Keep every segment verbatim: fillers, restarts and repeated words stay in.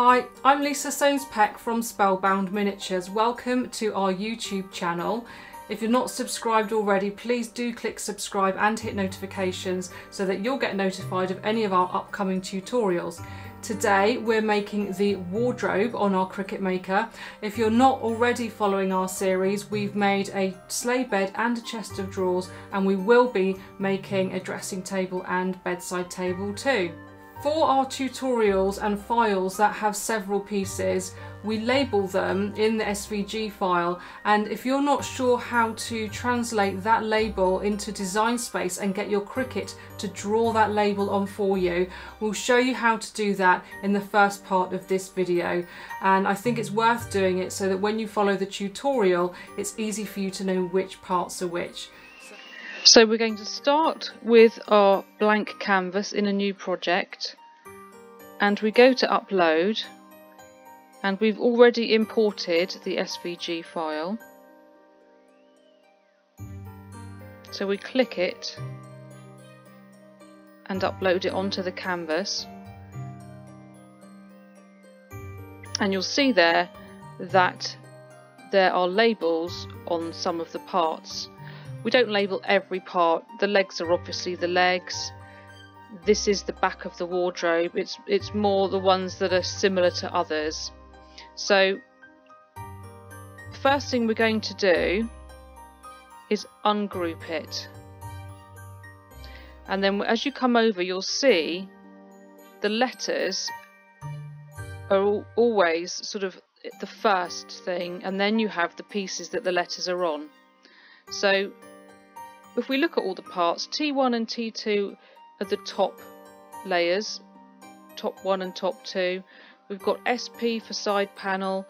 Hi, I'm Lisa Soanes-Peck from Spellbound Miniatures. Welcome to our YouTube channel. If you're not subscribed already, please do click subscribe and hit notifications so that you'll get notified of any of our upcoming tutorials. Today we're making the wardrobe on our Cricut Maker. If you're not already following our series, we've made a sleigh bed and a chest of drawers, and we will be making a dressing table and bedside table too. For our tutorials and files that have several pieces, we label them in the S V G file, and if you're not sure how to translate that label into Design Space and get your Cricut to draw that label on for you, we'll show you how to do that in the first part of this video. And I think it's worth doing it so that when you follow the tutorial, it's easy for you to know which parts are which. So we're going to start with our blank canvas in a new project, and we go to upload, and we've already imported the S V G file. So we click it and upload it onto the canvas, and you'll see there that there are labels on some of the parts. We don't label every part. The legs are obviously the legs. This is the back of the wardrobe. It's, it's more the ones that are similar to others. So first thing we're going to do is ungroup it. And then as you come over, you'll see the letters are always sort of the first thing, and then you have the pieces that the letters are on. So if we look at all the parts, T one and T two are the top layers, top one and top two. We've got S P for side panel,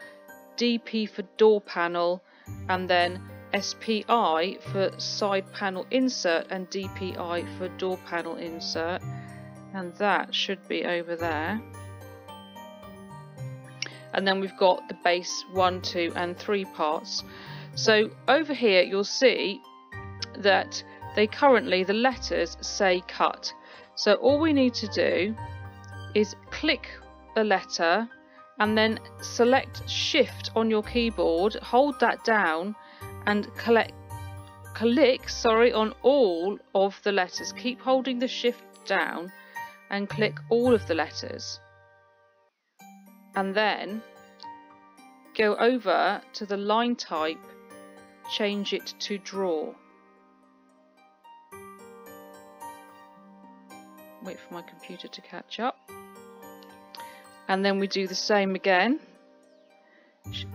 D P for door panel, and then S P I for side panel insert and D P I for door panel insert. And that should be over there. And then we've got the base one, two and three parts. So over here you'll see that they currently, the letters say cut. So all we need to do is click a letter and then select shift on your keyboard, hold that down and collect, click sorry, on all of the letters. Keep holding the shift down and click all of the letters. And then go over to the line type, change it to draw. Wait for my computer to catch up. And then we do the same again.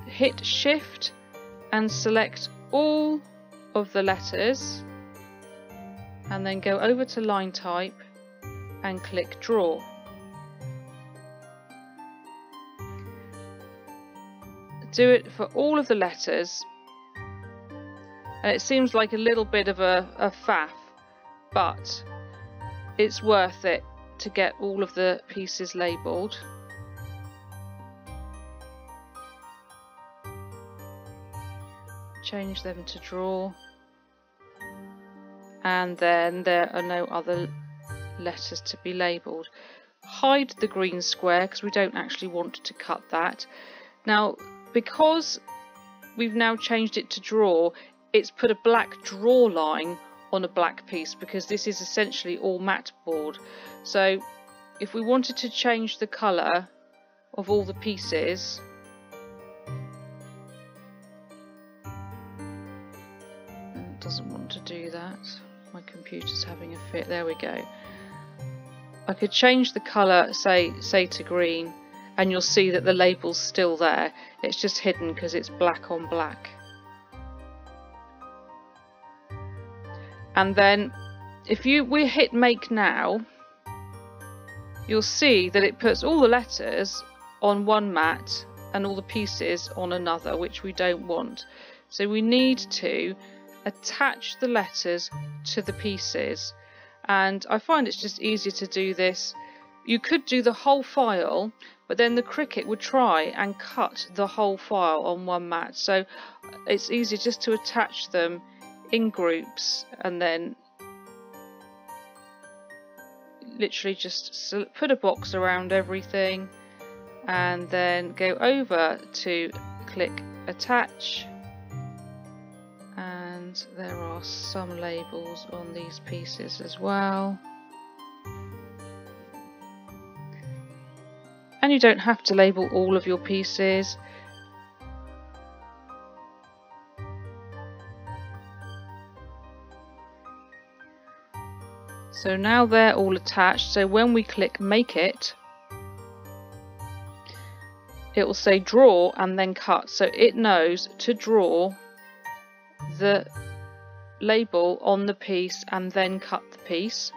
Hit shift and select all of the letters, and then go over to line type and click draw. Do it for all of the letters. And it seems like a little bit of a, a faff, but it's worth it to get all of the pieces labelled. Change them to draw, and then there are no other letters to be labelled. Hide the green square because we don't actually want to cut that. Now, because we've now changed it to draw, it's put a black draw line on a black piece because this is essentially all matte board. So if we wanted to change the colour of all the pieces, it doesn't want to do that. My computer's having a fit. There we go. I could change the colour, say say to green, and you'll see that the label's still there. It's just hidden because it's black on black. And then if you we hit make now, you'll see that it puts all the letters on one mat and all the pieces on another, which we don't want. So we need to attach the letters to the pieces, and I find it's just easier to do this. You could do the whole file, but then the Cricut would try and cut the whole file on one mat, so it's easier just to attach them in groups and then literally just put a box around everything and then go over to click attach, and there are some labels on these pieces as well. And you don't have to label all of your pieces. So now they're all attached, so when we click make it, it will say draw and then cut, so it knows to draw the label on the piece and then cut the piece.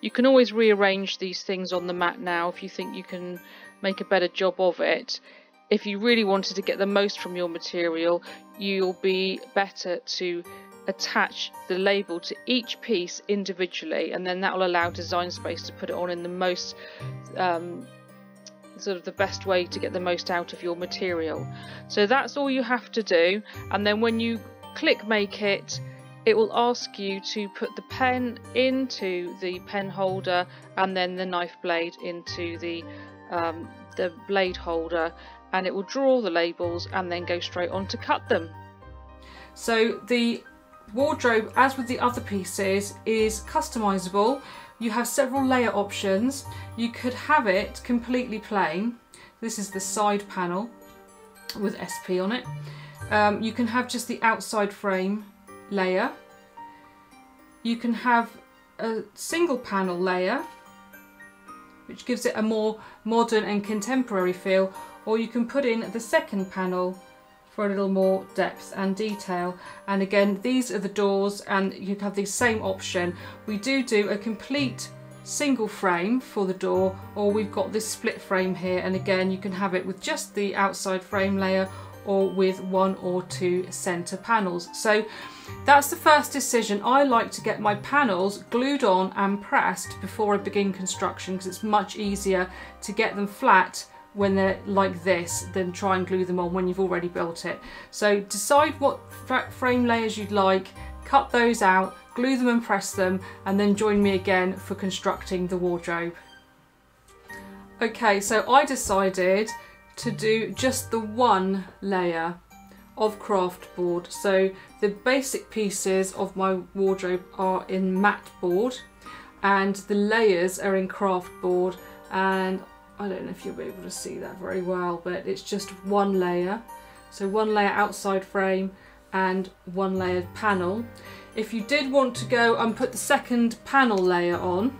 You can always rearrange these things on the mat now if you think you can make a better job of it. If you really wanted to get the most from your material, you'll be better to attach the label to each piece individually, and then that will allow Design Space to put it on in the most um, sort of the best way to get the most out of your material. So that's all you have to do, and then when you click make it, it will ask you to put the pen into the pen holder and then the knife blade into the um, the blade holder, and it will draw the labels and then go straight on to cut them. So the wardrobe, as with the other pieces, is customizable. You have several layer options. You could have it completely plain. This is the side panel with S P on it. Um, you can have just the outside frame layer. You can have a single panel layer, which gives it a more modern and contemporary feel, or you can put in the second panel for a little more depth and detail. And again, these are the doors, and you have the same option. We do do a complete single frame for the door, or we've got this split frame here, and again you can have it with just the outside frame layer or with one or two center panels. So that's the first decision. I like to get my panels glued on and pressed before I begin construction, because it's much easier to get them flat when they're like this then try and glue them on when you've already built it. So decide what frame layers you'd like, cut those out, glue them and press them, and then join me again for constructing the wardrobe. Okay, so I decided to do just the one layer of craft board. So the basic pieces of my wardrobe are in mat board and the layers are in craft board, and I don't know if you'll be able to see that very well, but it's just one layer. So one layer outside frame and one layered panel. If you did want to go and put the second panel layer on,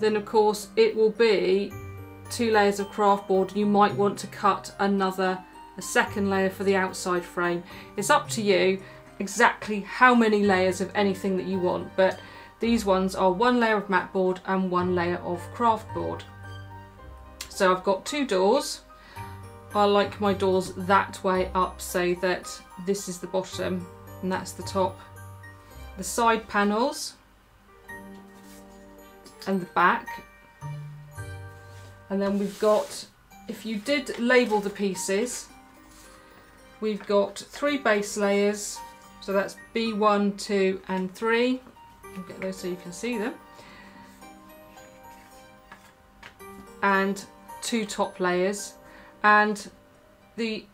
then of course it will be two layers of craft board. You might want to cut another, a second layer for the outside frame. It's up to you exactly how many layers of anything that you want, but these ones are one layer of mat board and one layer of craft board. So I've got two doors. I like my doors that way up so that this is the bottom and that's the top. The side panels and the back. And then we've got, if you did label the pieces, we've got three base layers. So that's B one, two and three. I'll get those so you can see them, and two top layers, and the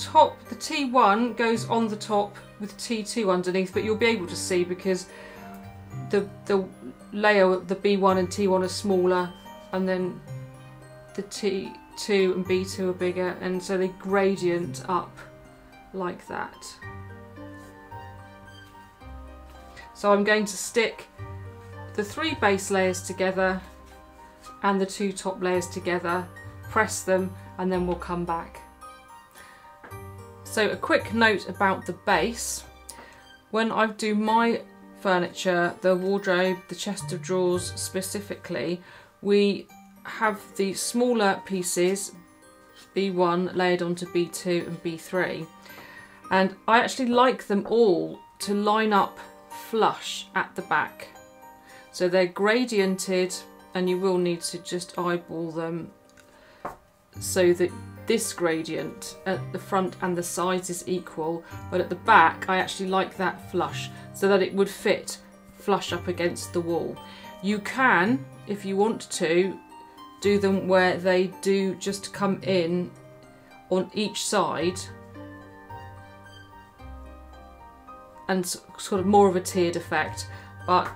top, the T one goes on the top with T two underneath, but you'll be able to see because the the layer, the B one and T one are smaller, and then the T two and B two are bigger, and so they gradient up like that. So I'm going to stick the three base layers together and the two top layers together, press them, and then we'll come back. So a quick note about the base. When I do my furniture, the wardrobe, the chest of drawers specifically, we have the smaller pieces, B one layered onto B two and B three. And I actually like them all to line up flush at the back, so they're gradiented, and you will need to just eyeball them so that this gradient at the front and the sides is equal, but at the back I actually like that flush so that it would fit flush up against the wall. You can, if you want to, do them where they do just come in on each side and sort of more of a tiered effect, but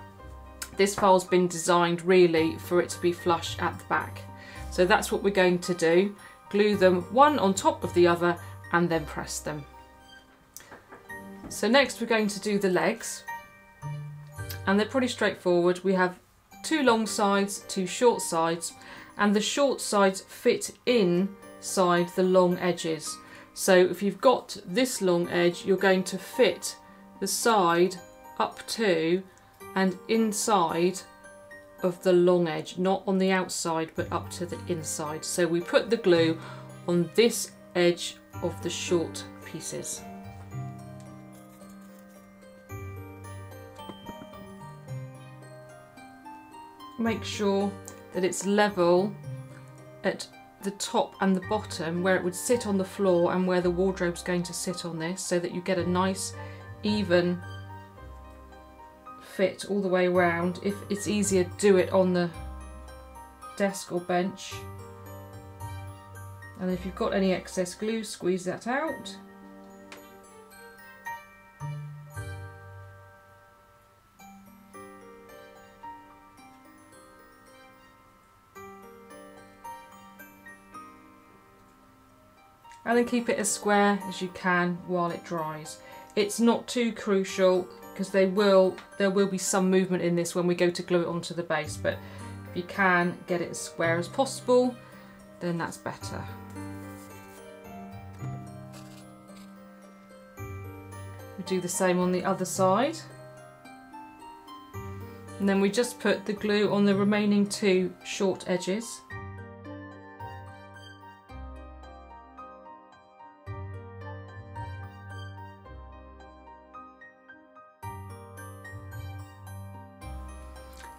this fold's been designed really for it to be flush at the back. So that's what we're going to do. Glue them one on top of the other and then press them. So next we're going to do the legs, and they're pretty straightforward. We have two long sides, two short sides, and the short sides fit inside the long edges. So if you've got this long edge, you're going to fit the side up to and inside of the long edge, not on the outside but up to the inside. So we put the glue on this edge of the short pieces. Make sure that it's level at the top and the bottom where it would sit on the floor and where the wardrobe's going to sit on this, so that you get a nice even fit all the way around. If it's easier, do it on the desk or bench, and if you've got any excess glue, squeeze that out. And then keep it as square as you can while it dries. It's not too crucial because they will, there will be some movement in this when we go to glue it onto the base, but if you can get it as square as possible, then that's better. We do the same on the other side. And then we just put the glue on the remaining two short edges.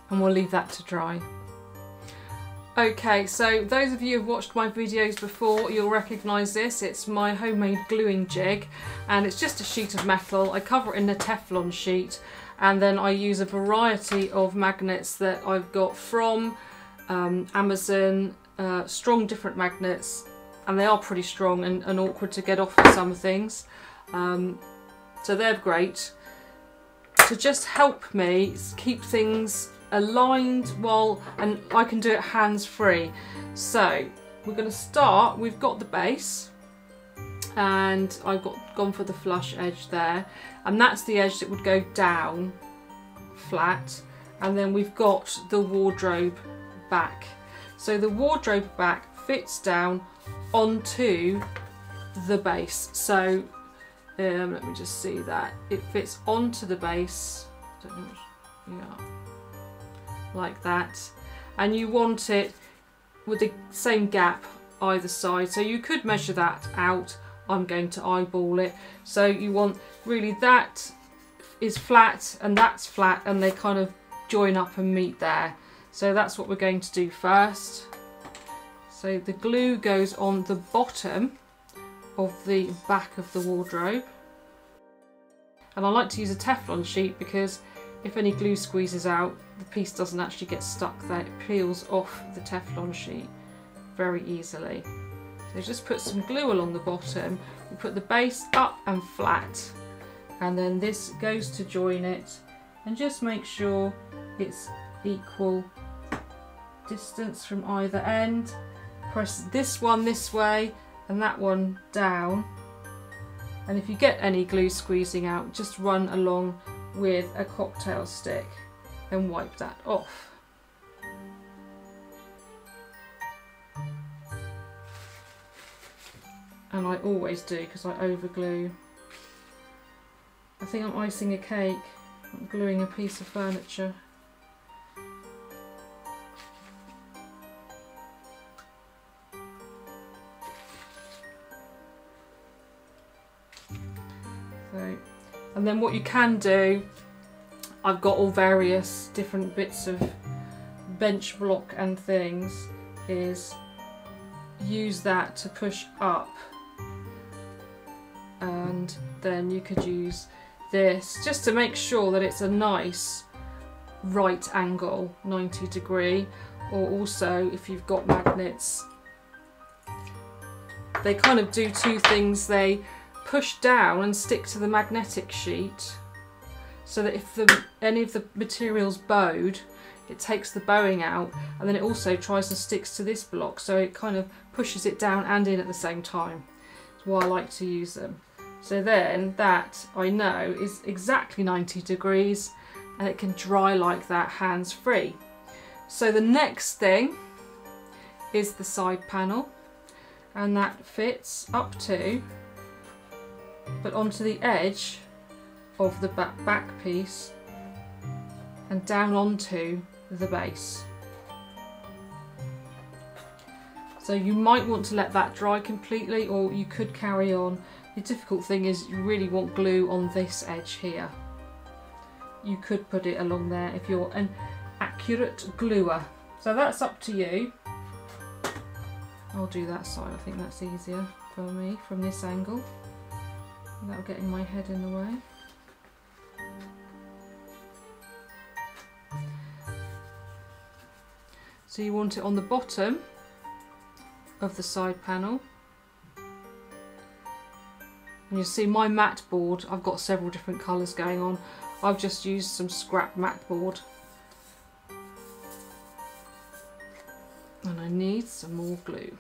And we'll leave that to dry. Okay, so those of you who've watched my videos before, you'll recognise this. It's my homemade gluing jig, and it's just a sheet of metal. I cover it in a Teflon sheet, and then I use a variety of magnets that I've got from um, Amazon, uh, strong different magnets, and they are pretty strong and, and awkward to get off for some things. Um, so they're great to just help me keep things aligned while, and I can do it hands-free. So we're going to start, we've got the base and I've got gone for the flush edge there, and that's the edge that would go down flat, and then we've got the wardrobe back. So the wardrobe back fits down onto the base. So um, let me just see that. It fits onto the base, I don't know which, yeah. Like that, and you want it with the same gap either side, so you could measure that out. I'm going to eyeball it. So you want really that is flat and that's flat, and they kind of join up and meet there. So that's what we're going to do first. So the glue goes on the bottom of the back of the wardrobe, and I like to use a Teflon sheet because if any glue squeezes out, the piece doesn't actually get stuck there. It peels off the Teflon sheet very easily. So just put some glue along the bottom. We put the base up and flat, and then this goes to join it, and just make sure it's equal distance from either end. Press this one this way and that one down, and if you get any glue squeezing out, just run along with a cocktail stick and wipe that off. And I always do because I overglue. I think I'm icing a cake, I'm gluing a piece of furniture. So, and then what you can do, I've got all various different bits of bench block and things, is use that to push up, and then you could use this just to make sure that it's a nice right angle, ninety degree, or also if you've got magnets. They kind of do two things. They push down and stick to the magnetic sheet so that if the, any of the material's bowed, it takes the bowing out, and then it also tries and sticks to this block, so it kind of pushes it down and in at the same time. That's why I like to use them. So then that, I know, is exactly ninety degrees, and it can dry like that hands-free. So the next thing is the side panel, and that fits up to, but onto the edge of the back, back piece and down onto the base. So you might want to let that dry completely, or you could carry on. The difficult thing is you really want glue on this edge here. You could put it along there if you're an accurate gluer. So that's up to you. I'll do that side, I think that's easier for me from this angle, without getting my head in the way. So you want it on the bottom of the side panel. And you'll see my mat board, I've got several different colours going on. I've just used some scrap mat board. And I need some more glue.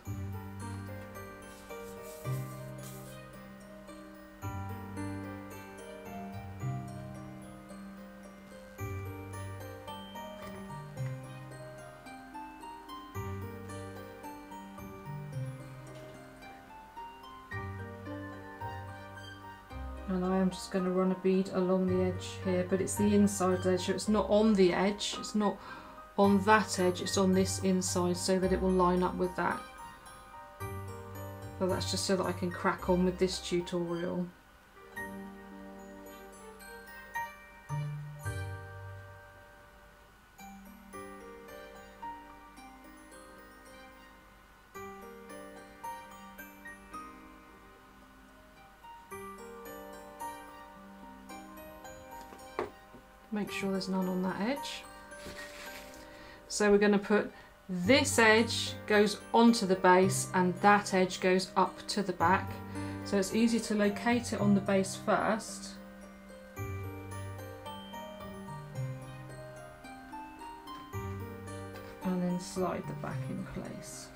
And I am just going to run a bead along the edge here, but it's the inside edge, so it's not on the edge, it's not on that edge, it's on this inside, so that it will line up with that. But that's just so that I can crack on with this tutorial. Make sure there's none on that edge. So we're going to put this edge goes onto the base and that edge goes up to the back. So it's easy to locate it on the base first. And then slide the back in place.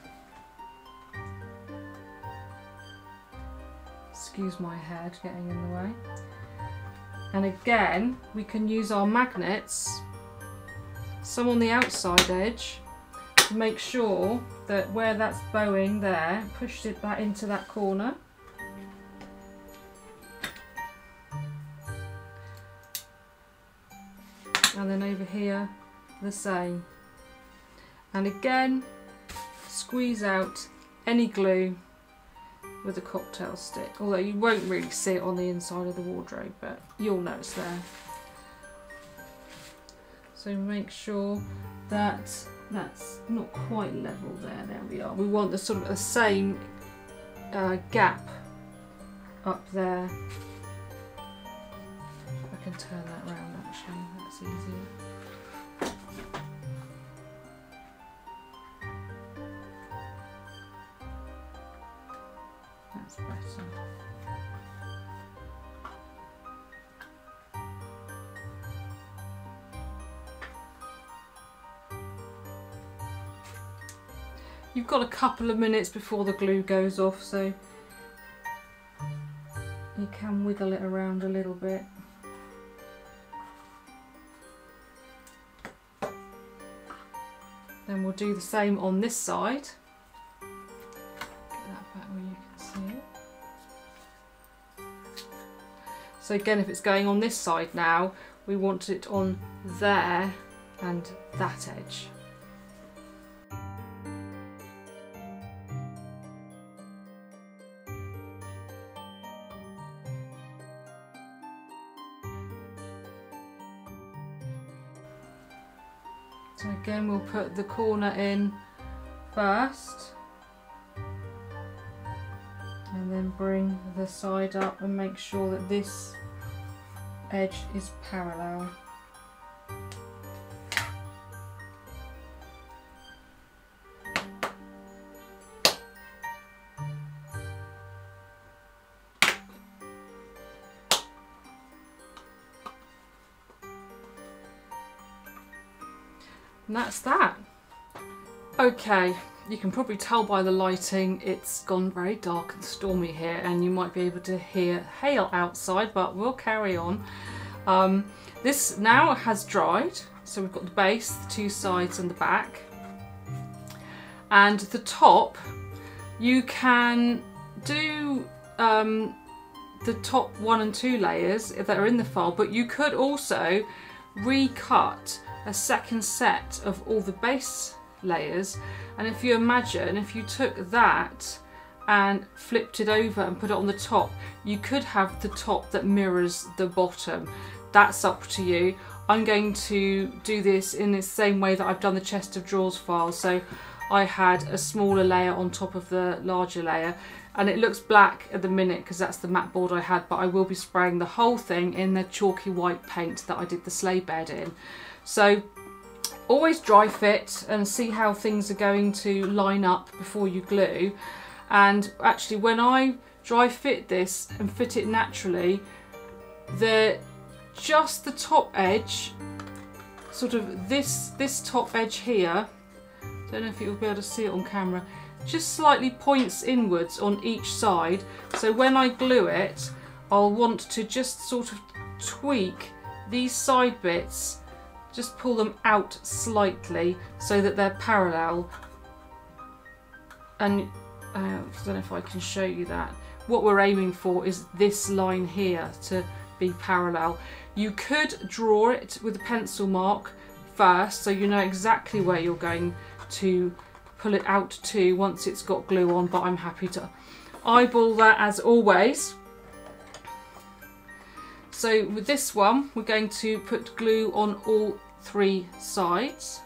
Excuse my head getting in the way. And again, we can use our magnets, some on the outside edge, to make sure that where that's bowing there, push it back into that corner. And then over here, the same. And again, squeeze out any glue with a cocktail stick, although you won't really see it on the inside of the wardrobe, but you'll know it's there. So make sure that that's not quite level there. There we are. We want the sort of the same uh, gap up there. I can turn that around actually, that's easier. You've got a couple of minutes before the glue goes off, so you can wiggle it around a little bit. Then we'll do the same on this side. Get that back where you can see it. So again, if it's going on this side now, we want it on there and that edge. So again, we'll put the corner in first and then bring the side up and make sure that this edge is parallel. And that's that. Okay, you can probably tell by the lighting it's gone very dark and stormy here, and you might be able to hear hail outside, but we'll carry on. Um, this now has dried, so we've got the base, the two sides and the back. And the top, you can do um, the top one and two layers that are in the file, but you could also recut a second set of all the base layers. And if you imagine, if you took that and flipped it over and put it on the top, you could have the top that mirrors the bottom. That's up to you. I'm going to do this in the same way that I've done the chest of drawers file. So I had a smaller layer on top of the larger layer, and it looks black at the minute because that's the matte board I had, but I will be spraying the whole thing in the chalky white paint that I did the sleigh bed in. So always dry fit and see how things are going to line up before you glue. And actually, when I dry fit this and fit it naturally, the just the top edge, sort of this this top edge here, don't know if you'll be able to see it on camera, just slightly points inwards on each side. So when I glue it, I'll want to just sort of tweak these side bits, just pull them out slightly so that they're parallel. And uh, I don't know if I can show you that. What we're aiming for is this line here to be parallel. You could draw it with a pencil mark first, so you know exactly where you're going to pull it out to once it's got glue on, but I'm happy to eyeball that as always. So with this one, we're going to put glue on all three sides.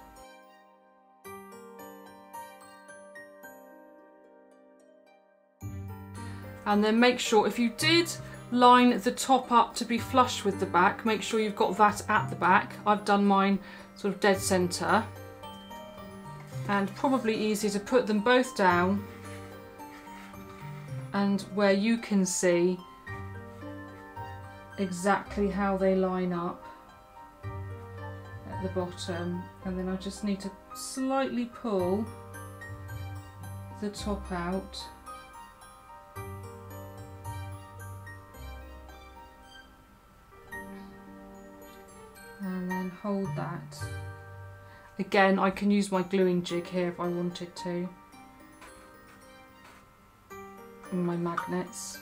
And then make sure, if you did line the top up to be flush with the back, make sure you've got that at the back. I've done mine sort of dead center. And probably easier to put them both down and where you can see exactly how they line up at the bottom. And then I just need to slightly pull the top out. And then hold that. Again, I can use my gluing jig here if I wanted to, and my magnets.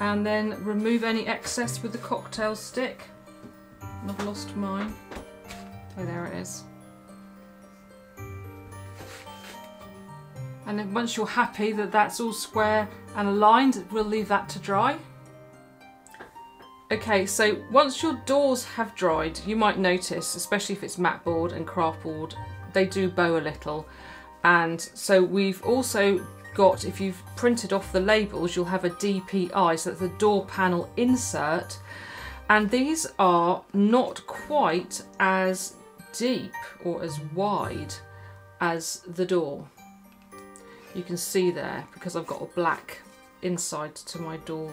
And then remove any excess with the cocktail stick. I've lost mine. Oh, there it is. And then once you're happy that that's all square and aligned, we'll leave that to dry. Okay, so once your doors have dried, you might notice, especially if it's matte board and craft board, they do bow a little. And so we've also got, if you've printed off the labels, you'll have a D P I, so that's a door panel insert. And these are not quite as deep or as wide as the door. You can see there, because I've got a black inside to my door,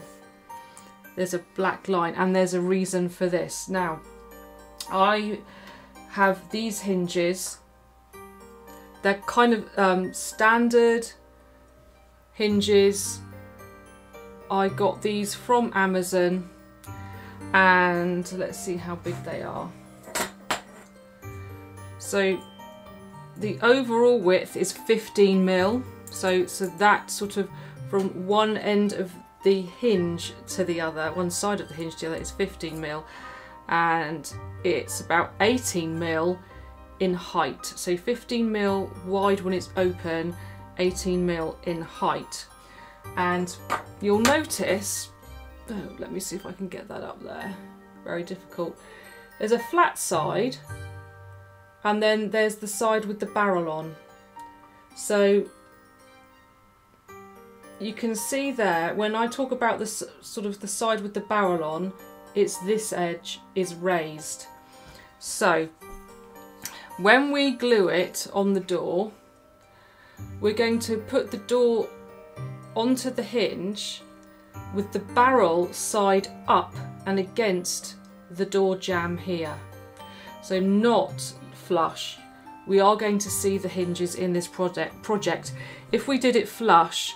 there's a black line, and there's a reason for this. Now, I have these hinges. They're kind of um, standard hinges. I got these from Amazon, and let's see how big they are. So the overall width is fifteen mil. So, so that sort of from one end of the hinge to the other, one side of the hinge to the other is fifteen mil, and it's about eighteen mil in height. So fifteen mil wide when it's open, eighteen mil in height. And you'll notice, oh, let me see if I can get that up there. Very difficult. There's a flat side, and then there's the side with the barrel on. So you can see there, when I talk about this sort of the side with the barrel on, it's this edge is raised. So when we glue it on the door, we're going to put the door onto the hinge with the barrel side up and against the door jamb here, so not flush. We are going to see the hinges in this project project. If we did it flush,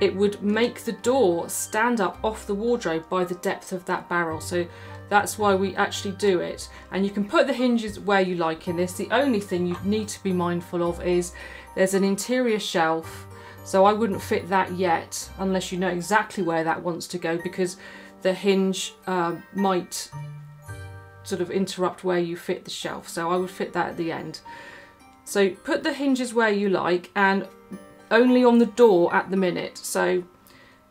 it would make the door stand up off the wardrobe by the depth of that barrel, so that's why we actually do it. And you can put the hinges where you like in this. The only thing you need to be mindful of is there's an interior shelf, so I wouldn't fit that yet unless you know exactly where that wants to go, because the hinge uh, might sort of interrupt where you fit the shelf, so I would fit that at the end. So put the hinges where you like and only on the door at the minute. So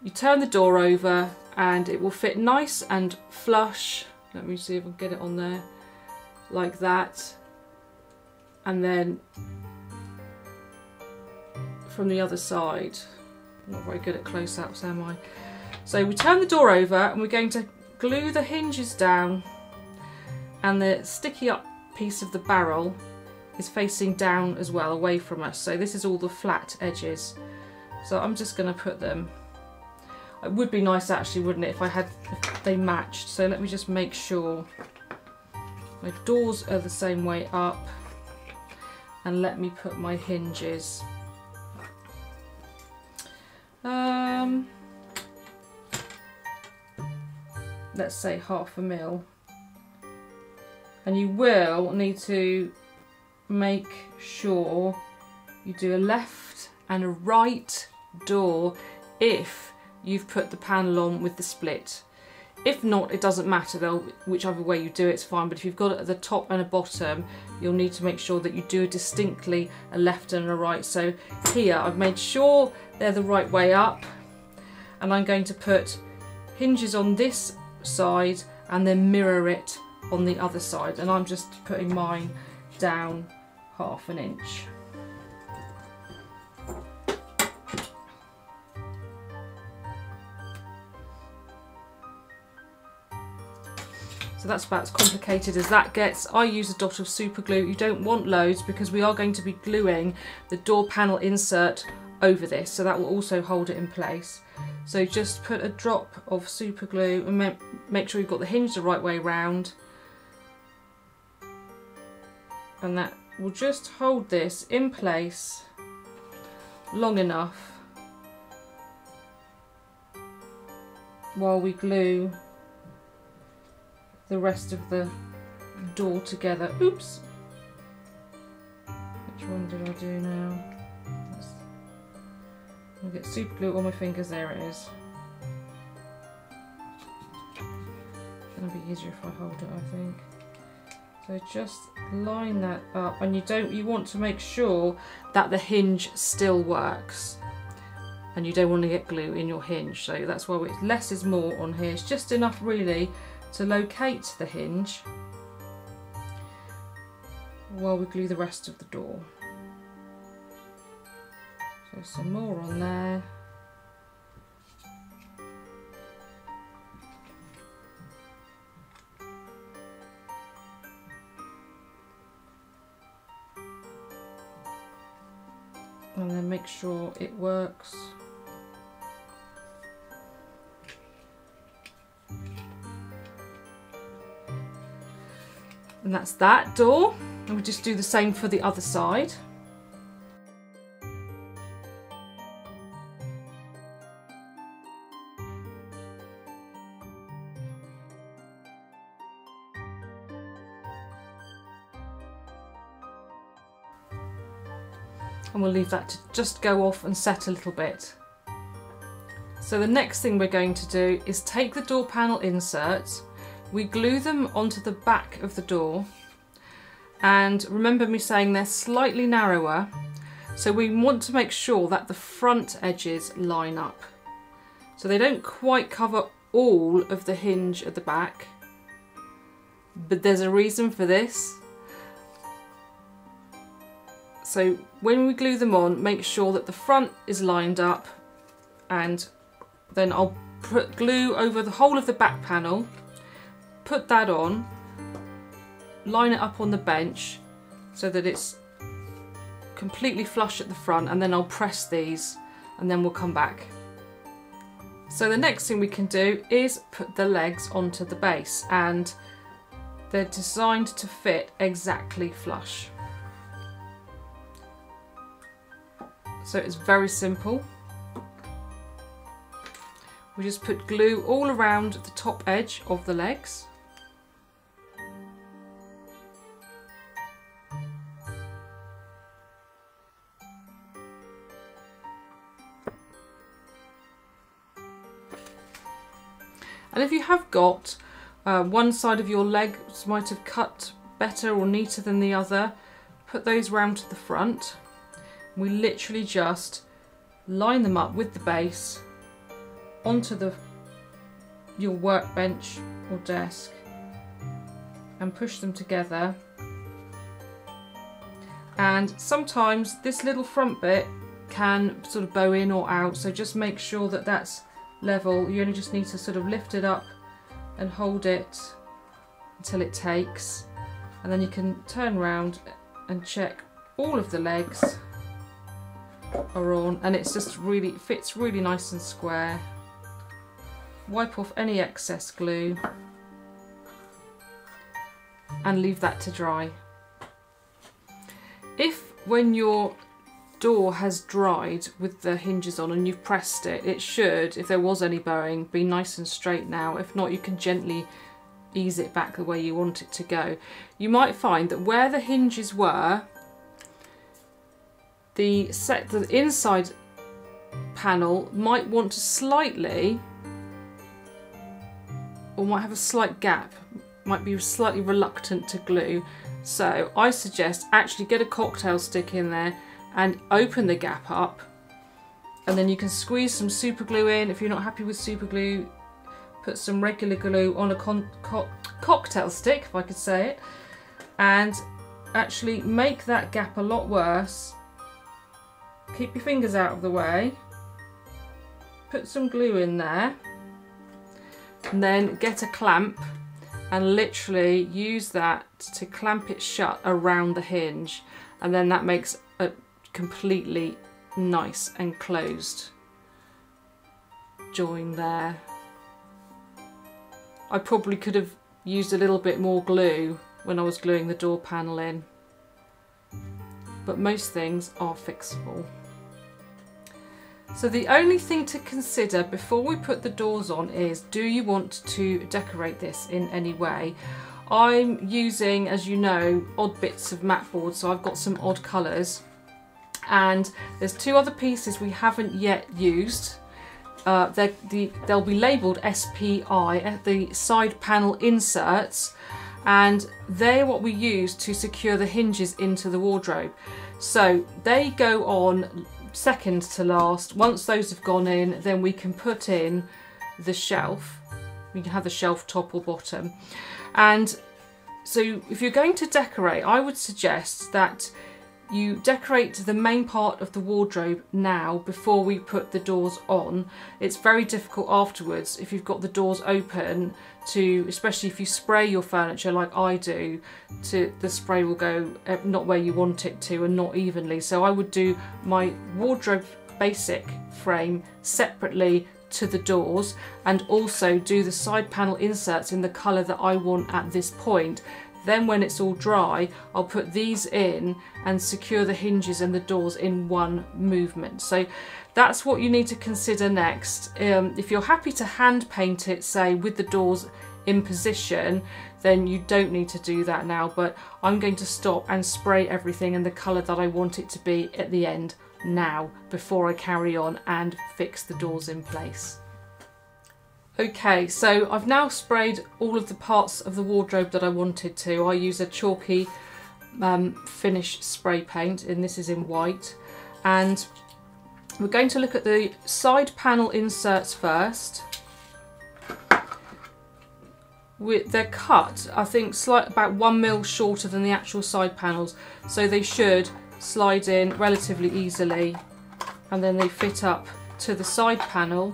you turn the door over and it will fit nice and flush. Let me see if I can get it on there, like that. And then from the other side, not very good at close-ups, am I? So we turn the door over and we're going to glue the hinges down, and the sticky up piece of the barrel is facing down as well, away from us. So this is all the flat edges. So I'm just gonna put them. It would be nice actually, wouldn't it, if I had, if they matched. So let me just make sure my doors are the same way up, and let me put my hinges. Um, let's say half a mil. And you will need to make sure you do a left and a right door if you've put the panel on with the split. If not, it doesn't matter though, whichever way you do it, it's fine, but if you've got it at the top and a bottom, you'll need to make sure that you do distinctly a left and a right. So here I've made sure they're the right way up, and I'm going to put hinges on this side and then mirror it on the other side, and I'm just putting mine down half an inch. So that's about as complicated as that gets. I use a dot of super glue. You don't want loads because we are going to be gluing the door panel insert over this, so that will also hold it in place. So just put a drop of super glue and make sure you've got the hinge the right way round, and that will just hold this in place long enough while we glue the rest of the door together. Oops, which one did I do now? I'll get super glue on my fingers, there it is. It's gonna be easier if I hold it, I think. So just line that up, and you don't, you want to make sure that the hinge still works, and you don't want to get glue in your hinge, so that's why less is more on here. It's just enough really to locate the hinge while we glue the rest of the door. So some more on there. And then make sure it works. And that's that door. And we just do the same for the other side. And we'll leave that to just go off and set a little bit. So the next thing we're going to do is take the door panel inserts, we glue them onto the back of the door, and remember me saying they're slightly narrower, so we want to make sure that the front edges line up. So they don't quite cover all of the hinge at the back, but there's a reason for this. So when we glue them on, make sure that the front is lined up, and then I'll put glue over the whole of the back panel, put that on, line it up on the bench so that it's completely flush at the front, and then I'll press these and then we'll come back. So the next thing we can do is put the legs onto the base, and they're designed to fit exactly flush. So it's very simple. We just put glue all around the top edge of the legs. And if you have got uh, one side of your legs might have cut better or neater than the other, put those round to the front. We literally just line them up with the base onto the your workbench or desk and push them together. And sometimes this little front bit can sort of bow in or out, so just make sure that that's level. You only just need to sort of lift it up and hold it until it takes, and then you can turn around and check all of the legs are on, and it's just really fits really nice and square. Wipe off any excess glue and leave that to dry. If when you're door has dried with the hinges on and you've pressed it, it should, if there was any bowing, be nice and straight now. If not, you can gently ease it back the way you want it to go. You might find that where the hinges were, the set the inside panel might want to slightly, or might have a slight gap, might be slightly reluctant to glue. So I suggest actually get a cocktail stick in there and open the gap up, and then you can squeeze some super glue in. If you're not happy with super glue, put some regular glue on a con co cocktail stick, if I could say it, and actually make that gap a lot worse. Keep your fingers out of the way, put some glue in there, and then get a clamp and literally use that to clamp it shut around the hinge, and then that makes Uh, completely nice and closed join there. I probably could have used a little bit more glue when I was gluing the door panel in, but most things are fixable. So the only thing to consider before we put the doors on is, do you want to decorate this in any way? I'm using, as you know, odd bits of mat board, so I've got some odd colours, and there's two other pieces we haven't yet used. Uh, the, they'll be labelled S P I at the side panel inserts, and they're what we use to secure the hinges into the wardrobe. So they go on second to last. Once those have gone in, then we can put in the shelf. We can have the shelf top or bottom. And so if you're going to decorate, I would suggest that you decorate the main part of the wardrobe now before we put the doors on. It's very difficult afterwards if you've got the doors open to, especially if you spray your furniture like I do, to the spray will go not where you want it to and not evenly. So I would do my wardrobe basic frame separately to the doors, and also do the side panel inserts in the colour that I want at this point. Then when it's all dry, I'll put these in and secure the hinges and the doors in one movement. So that's what you need to consider next. Um, if you're happy to hand paint it, say, with the doors in position, then you don't need to do that now, but I'm going to stop and spray everything in the colour that I want it to be at the end now before I carry on and fix the doors in place. Okay, so I've now sprayed all of the parts of the wardrobe that I wanted to. I use a chalky um, finish spray paint, and this is in white, and we're going to look at the side panel inserts first. With they're cut, I think, slight, about one mil shorter than the actual side panels, so they should slide in relatively easily, and then they fit up to the side panel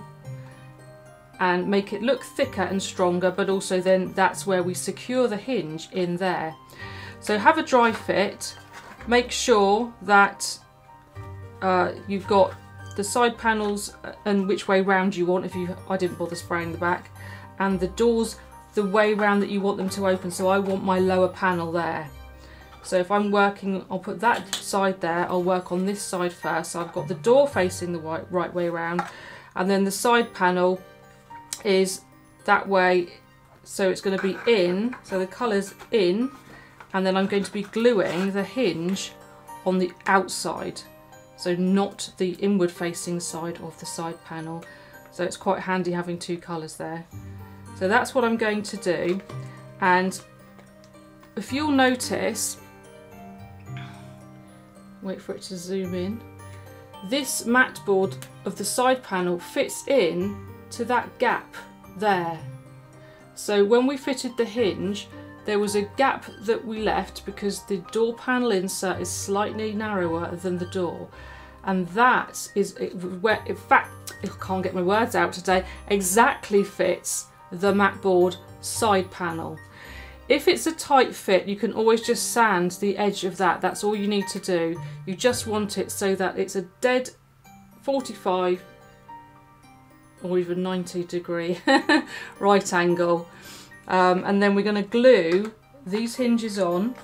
and make it look thicker and stronger, but also then that's where we secure the hinge in there. So have a dry fit, Make sure that uh, you've got the side panels and which way round you want. If you, I didn't bother spraying the back, and the doors the way round that you want them to open. So I want my lower panel there. So if I'm working, I'll put that side there, I'll work on this side first. So I've got the door facing the right, right way around, and then the side panel is that way, so it's going to be in, so the colour's in, and then I'm going to be gluing the hinge on the outside, so not the inward facing side of the side panel. So it's quite handy having two colours there. So that's what I'm going to do. And if you'll notice, wait for it to zoom in, this mat board of the side panel fits in to that gap there. So when we fitted the hinge, there was a gap that we left because the door panel insert is slightly narrower than the door, and that is where, in fact, I can't get my words out today, exactly fits the mat board side panel. If it's a tight fit, you can always just sand the edge of that. That's all you need to do. You just want it so that it's a dead forty-five or even ninety degree right angle. Um, and then we're going to glue these hinges on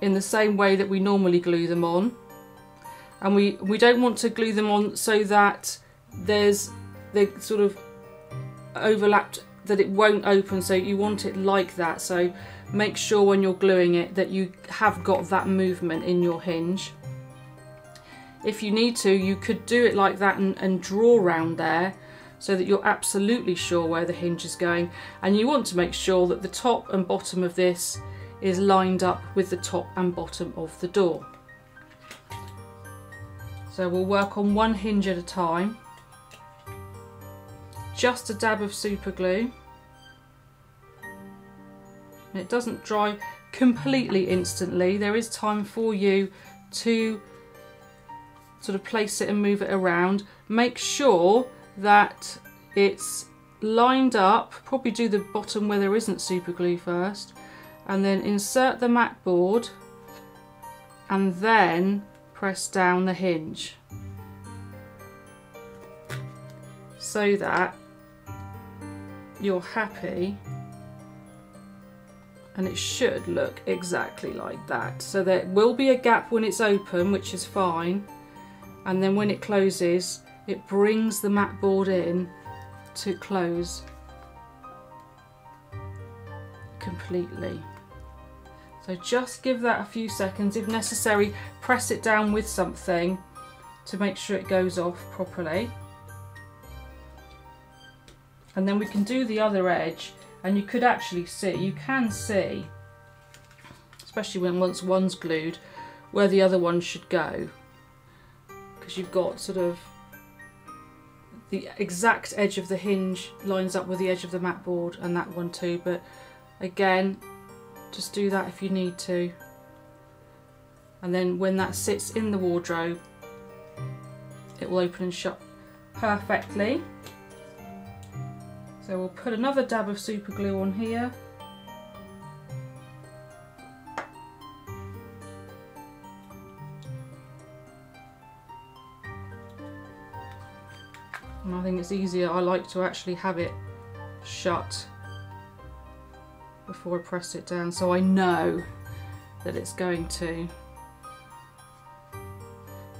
in the same way that we normally glue them on. And we, we don't want to glue them on so that there's the sort of overlapped, that it won't open, so you want it like that. So make sure when you're gluing it that you have got that movement in your hinge. If you need to, you could do it like that and, and draw round there so that you're absolutely sure where the hinge is going. And you want to make sure that the top and bottom of this is lined up with the top and bottom of the door. So we'll work on one hinge at a time. Just a dab of super glue, and it doesn't dry completely instantly. There is time for you to sort of place it and move it around. Make sure that it's lined up. Probably do the bottom where there isn't super glue first, and then insert the mat board and then press down the hinge so that you're happy, and it should look exactly like that. So there will be a gap when it's open, which is fine, and then when it closes it brings the mat board in to close completely. So just give that a few seconds. If necessary, press it down with something to make sure it goes off properly. And then we can do the other edge, and you could actually see, you can see, especially when once one's glued, where the other one should go, because you've got sort of the exact edge of the hinge lines up with the edge of the mat board, and that one too. But again, just do that if you need to, and then when that sits in the wardrobe it will open and shut perfectly. So we'll put another dab of super glue on here. And I think it's easier, I like to actually have it shut before I press it down, so I know that it's going to.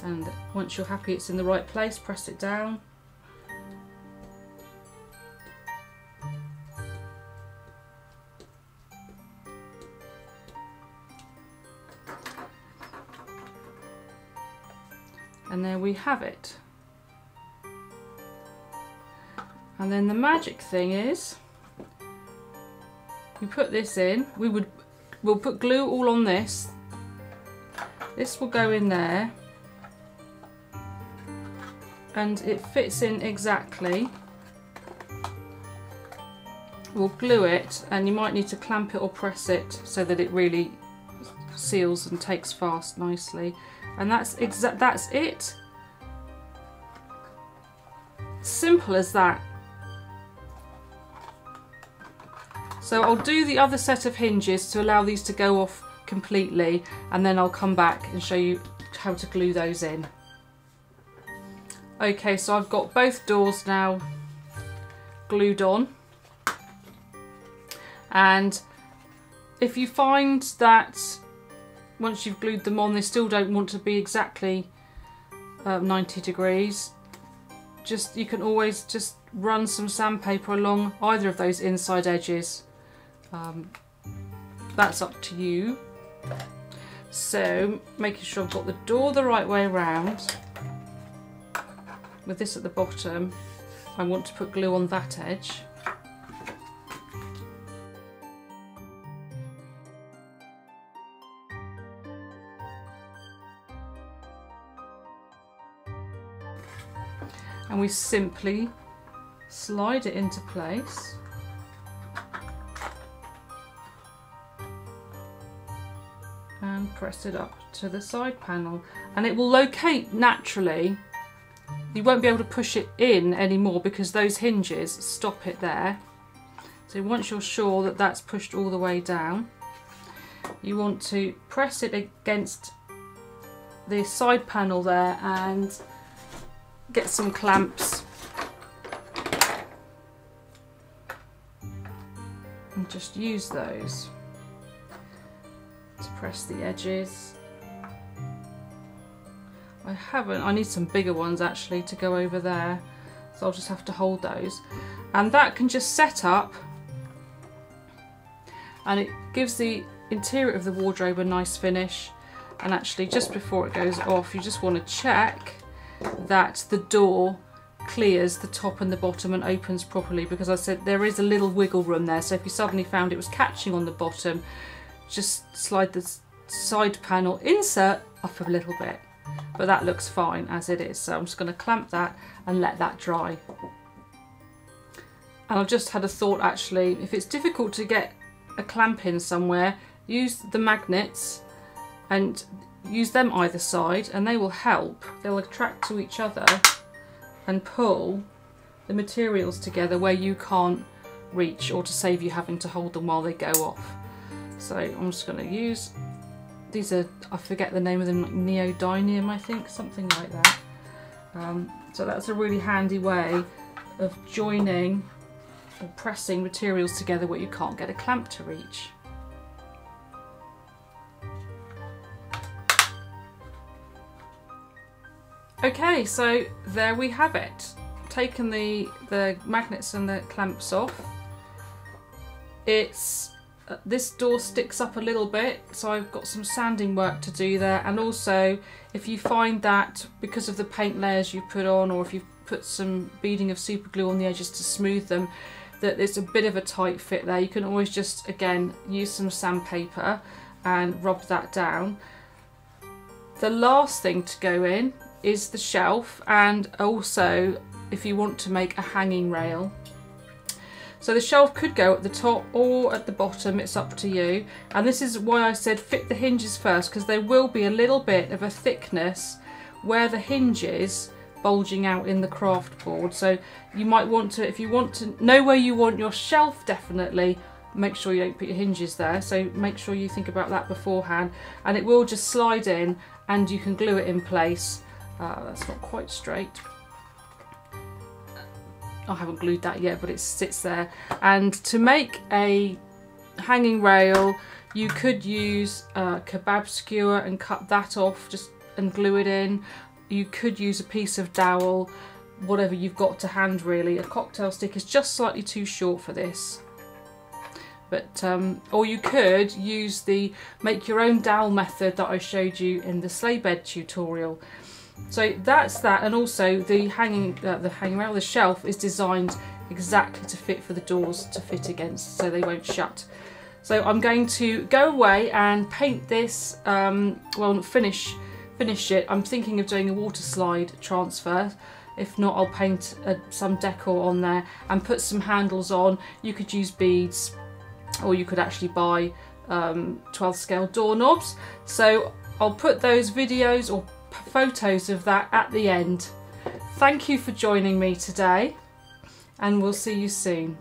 And once you're happy it's in the right place, press it down. And there we have it. And then the magic thing is, you put this in, we would we'll put glue all on this. This will go in there, and it fits in exactly. We'll glue it, and you might need to clamp it or press it so that it really seals and takes fast nicely. And that's exact. That's it. Simple as that. So I'll do the other set of hinges to allow these to go off completely, and then I'll come back and show you how to glue those in. Okay, so I've got both doors now glued on, and if you find that once you've glued them on they still don't want to be exactly uh, ninety degrees, just you can always just run some sandpaper along either of those inside edges. Um, that's up to you. So making sure I've got the door the right way around, with this at the bottom I want to put glue on that edge. And we simply slide it into place. And press it up to the side panel. And it will locate naturally. You won't be able to push it in anymore because those hinges stop it there. So once you're sure that that's pushed all the way down, you want to press it against the side panel there and get some clamps and just use those to press the edges. I haven't, I need some bigger ones actually to go over there, so I'll just have to hold those, and that can just set up and it gives the interior of the wardrobe a nice finish. And actually just before it goes off you just want to check that the door clears the top and the bottom and opens properly, because I said there is a little wiggle room there, so if you suddenly found it was catching on the bottom, just slide the side panel insert up a little bit. But that looks fine as it is, so I'm just going to clamp that and let that dry. And I've just had a thought actually, if it's difficult to get a clamp in somewhere, use the magnets and use them either side and they will help. They'll attract to each other and pull the materials together where you can't reach, or to save you having to hold them while they go off. So I'm just going to use, these are, I forget the name of them, like neodymium I think, something like that. Um, so that's a really handy way of joining or pressing materials together where you can't get a clamp to reach. Okay, so there we have it. Taken the, the magnets and the clamps off. It's, uh, this door sticks up a little bit, so I've got some sanding work to do there. And also, if you find that because of the paint layers you put on, or if you've put some beading of super glue on the edges to smooth them, that it's a bit of a tight fit there, you can always just, again, use some sandpaper and rub that down. The last thing to go in is the shelf, and also if you want to make a hanging rail. So the shelf could go at the top or at the bottom, it's up to you. And this is why I said fit the hinges first, because there will be a little bit of a thickness where the hinge is bulging out in the craft board. So you might want to, if you want to know where you want your shelf, definitely make sure you don't put your hinges there. So make sure you think about that beforehand, and it will just slide in and you can glue it in place. Uh, that's not quite straight. I haven't glued that yet, but it sits there. And to make a hanging rail, you could use a kebab skewer and cut that off just and glue it in. You could use a piece of dowel, whatever you've got to hand really. A cocktail stick is just slightly too short for this. But um, or you could use the make your own dowel method that I showed you in the sleigh bed tutorial. So that's that, and also the hanging, uh, the hanging rail, the shelf is designed exactly to fit for the doors to fit against, so they won't shut. So I'm going to go away and paint this. Um, well, finish, finish it. I'm thinking of doing a water slide transfer. If not, I'll paint uh, some decor on there and put some handles on. You could use beads, or you could actually buy um, twelfth scale doorknobs. So I'll put those videos or photos of that at the end. Thank you for joining me today, and we'll see you soon.